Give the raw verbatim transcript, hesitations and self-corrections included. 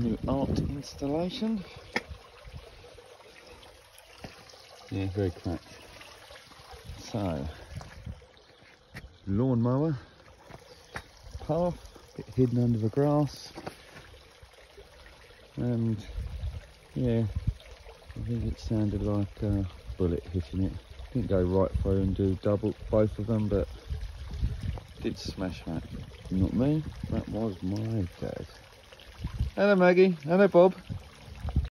new art installation. Yeah, very cracked. So, lawnmower, path, a bit hidden under the grass, and yeah, I think it sounded like a bullet hitting it. Didn't go right through and do double both of them, but did smash that. Not me, that was my dad. Hello Maggie, hello Bob.